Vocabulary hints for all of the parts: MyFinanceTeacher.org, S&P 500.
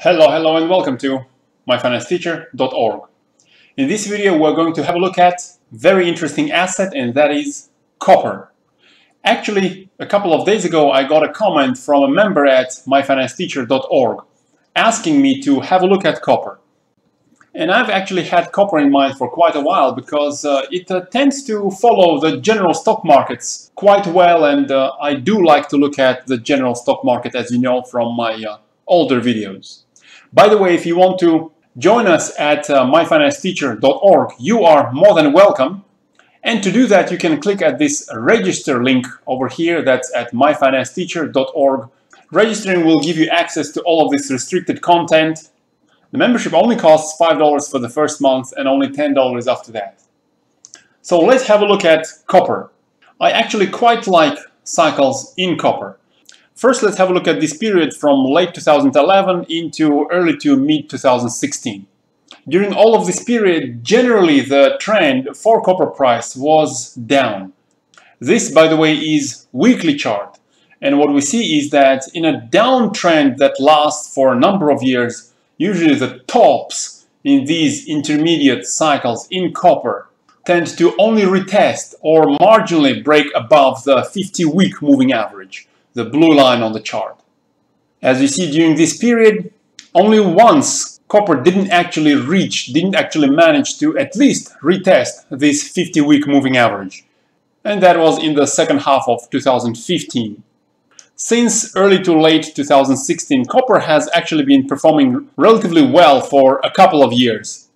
Hello and welcome to MyFinanceTeacher.org. In this video we're going to have a look at a very interesting asset, and that is copper. Actually, a couple of days ago I got a comment from a member at MyFinanceTeacher.org asking me to have a look at copper. And I've actually had copper in mind for quite a while because it tends to follow the general stock markets quite well, and I do like to look at the general stock market, as you know from my older videos. By the way, if you want to join us at myfinanceteacher.org, you are more than welcome. And to do that, you can click at this register link over here. That's at myfinanceteacher.org. Registering will give you access to all of this restricted content. The membership only costs $5 for the first month and only $10 after that. So let's have a look at copper. I actually quite like cycles in copper. First, let's have a look at this period from late 2011 into early to mid 2016. During all of this period, generally the trend for copper price was down. This, by the way, is weekly chart. And what we see is that in a downtrend that lasts for a number of years, usually the tops in these intermediate cycles in copper tend to only retest or marginally break above the 50-week moving average, the blue line on the chart. As you see, during this period, only once copper didn't actually manage to at least retest this 50-week moving average, and that was in the second half of 2015. Since early to late 2016, copper has actually been performing relatively well for a couple of years.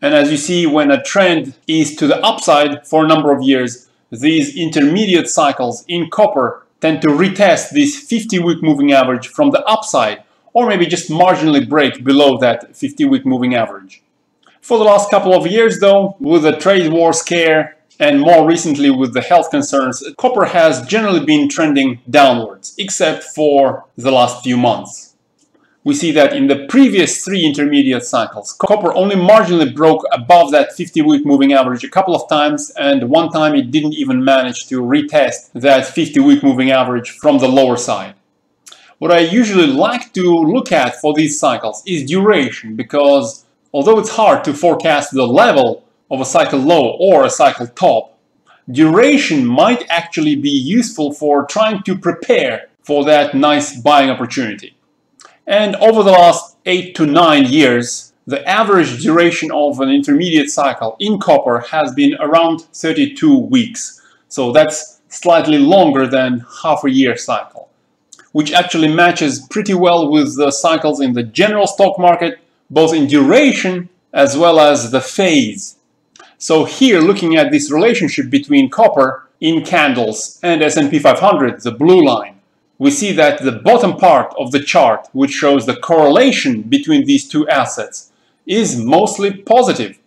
And as you see, when a trend is to the upside for a number of years, these intermediate cycles in copper tend to retest this 50-week moving average from the upside, or maybe just marginally break below that 50-week moving average. For the last couple of years though, with the trade war scare and more recently with the health concerns, copper has generally been trending downwards, except for the last few months. We see that in the previous three intermediate cycles, copper only marginally broke above that 50-week moving average a couple of times, and one time it didn't even manage to retest that 50-week moving average from the lower side. What I usually like to look at for these cycles is duration, because although it's hard to forecast the level of a cycle low or a cycle top, duration might actually be useful for trying to prepare for that nice buying opportunity. And over the last 8 to 9 years, the average duration of an intermediate cycle in copper has been around 32 weeks. So that's slightly longer than half a year cycle, which actually matches pretty well with the cycles in the general stock market, both in duration as well as the phase. So here, looking at this relationship between copper in candles and S&P 500, the blue line, we see that the bottom part of the chart, which shows the correlation between these two assets, is mostly positive.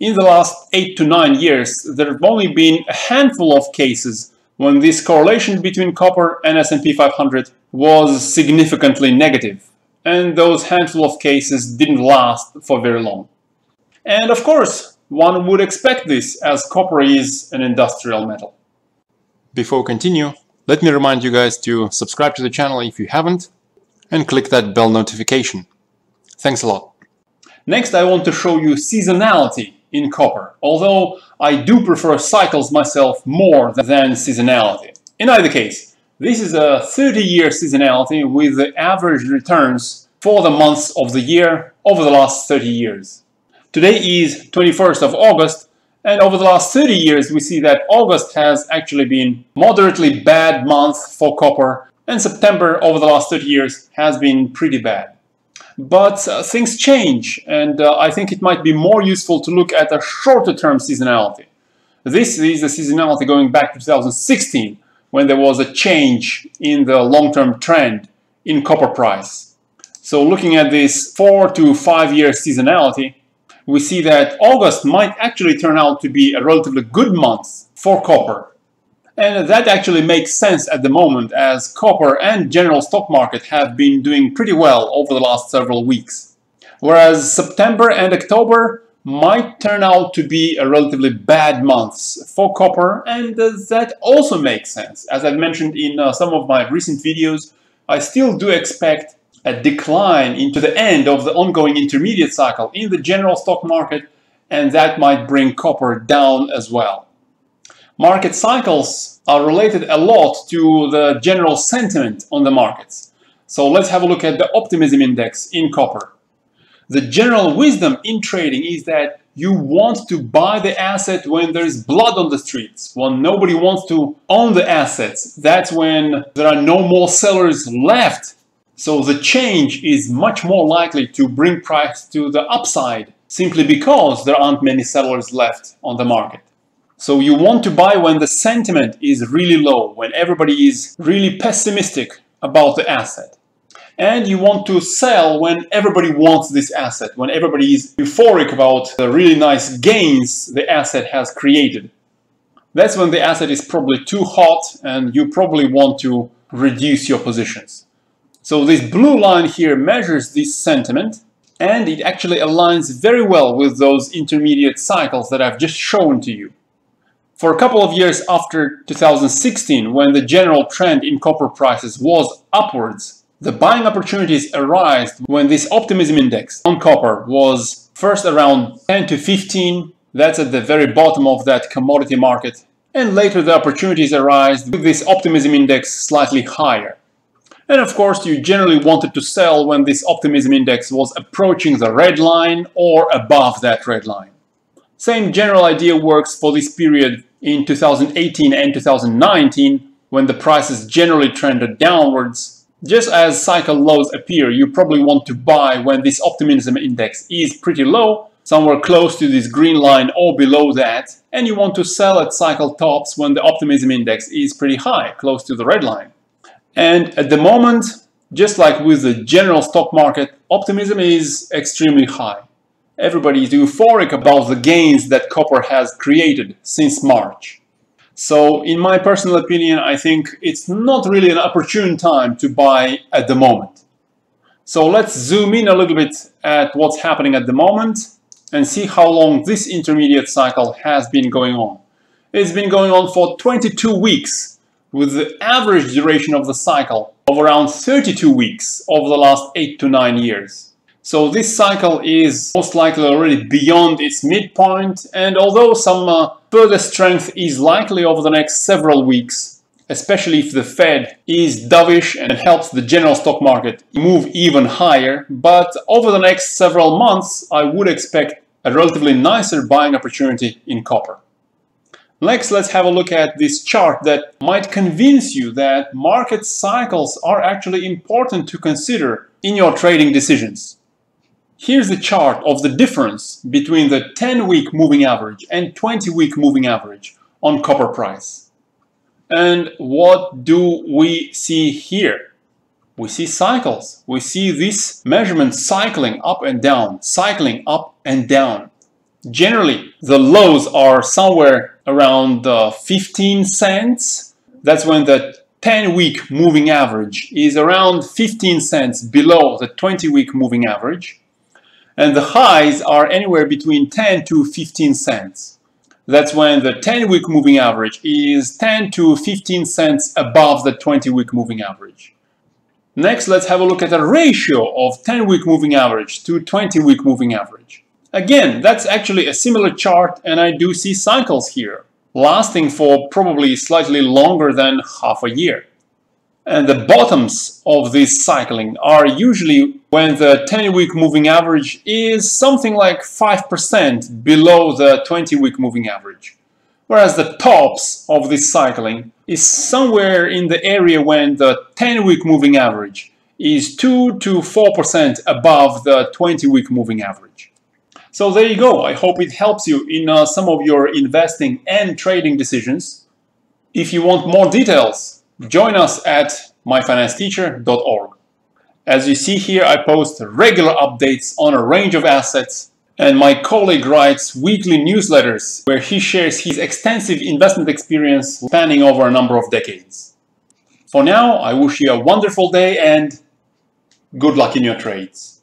In the last 8 to 9 years, there have only been a handful of cases when this correlation between copper and S&P 500 was significantly negative, and those handful of cases didn't last for very long. And of course, one would expect this, as copper is an industrial metal. Before we continue, let me remind you guys to subscribe to the channel if you haven't, and click that bell notification. Thanks a lot. Next, I want to show you seasonality in copper, although I do prefer cycles myself more than seasonality. In either case, this is a 30-year seasonality with the average returns for the months of the year over the last 30 years. Today is 21st of August, and over the last 30 years, we see that August has actually been a moderately bad month for copper, and September over the last 30 years has been pretty bad. But things change, and I think it might be more useful to look at a shorter-term seasonality. This is the seasonality going back to 2016, when there was a change in the long-term trend in copper price. So looking at this 4 to 5 year seasonality, we see that August might actually turn out to be a relatively good month for copper. And that actually makes sense at the moment, as copper and general stock market have been doing pretty well over the last several weeks. Whereas September and October might turn out to be a relatively bad months for copper, and that also makes sense. As I've mentioned in some of my recent videos, I still do expect a decline into the end of the ongoing intermediate cycle in the general stock market, and that might bring copper down as well. Market cycles are related a lot to the general sentiment on the markets. So let's have a look at the optimism index in copper. The general wisdom in trading is that you want to buy the asset when there's blood on the streets, when nobody wants to own the assets. That's when there are no more sellers left. So the change is much more likely to bring price to the upside simply because there aren't many sellers left on the market. So you want to buy when the sentiment is really low, when everybody is really pessimistic about the asset. And you want to sell when everybody wants this asset, when everybody is euphoric about the really nice gains the asset has created. That's when the asset is probably too hot and you probably want to reduce your positions. So this blue line here measures this sentiment, and it actually aligns very well with those intermediate cycles that I've just shown to you. For a couple of years after 2016, when the general trend in copper prices was upwards, the buying opportunities arose when this optimism index on copper was first around 10 to 15, that's at the very bottom of that commodity market, and later the opportunities arose with this optimism index slightly higher. And of course, you generally wanted to sell when this optimism index was approaching the red line or above that red line. Same general idea works for this period in 2018 and 2019, when the prices generally trended downwards. Just as cycle lows appear, you probably want to buy when this optimism index is pretty low, somewhere close to this green line or below that, and you want to sell at cycle tops when the optimism index is pretty high, close to the red line. And at the moment, just like with the general stock market, optimism is extremely high. Everybody is euphoric about the gains that copper has created since March. So, in my personal opinion, I think it's not really an opportune time to buy at the moment. So let's zoom in a little bit at what's happening at the moment and see how long this intermediate cycle has been going on. It's been going on for 22 weeks, with the average duration of the cycle of around 32 weeks over the last 8 to 9 years. So this cycle is most likely already beyond its midpoint, and although some further strength is likely over the next several weeks, especially if the Fed is dovish and helps the general stock market move even higher, but over the next several months I would expect a relatively nicer buying opportunity in copper. Next, let's have a look at this chart that might convince you that market cycles are actually important to consider in your trading decisions. Here's the chart of the difference between the 10-week moving average and 20-week moving average on copper price. And what do we see here? We see cycles. We see this measurement cycling up and down, cycling up and down. Generally, the lows are somewhere around 15 cents. That's when the 10-week moving average is around 15 cents below the 20-week moving average. And the highs are anywhere between 10 to 15 cents. That's when the 10-week moving average is 10 to 15 cents above the 20-week moving average. Next, let's have a look at a ratio of 10-week moving average to 20-week moving average. Again, that's actually a similar chart, and I do see cycles here, lasting for probably slightly longer than half a year. And the bottoms of this cycling are usually when the 10-week moving average is something like 5% below the 20-week moving average. Whereas the tops of this cycling is somewhere in the area when the 10-week moving average is 2 to 4% above the 20-week moving average. So there you go. I hope it helps you in some of your investing and trading decisions. If you want more details, join us at MyFinanceTeacher.org. As you see here, I post regular updates on a range of assets, and my colleague writes weekly newsletters where he shares his extensive investment experience spanning over a number of decades. For now, I wish you a wonderful day and good luck in your trades.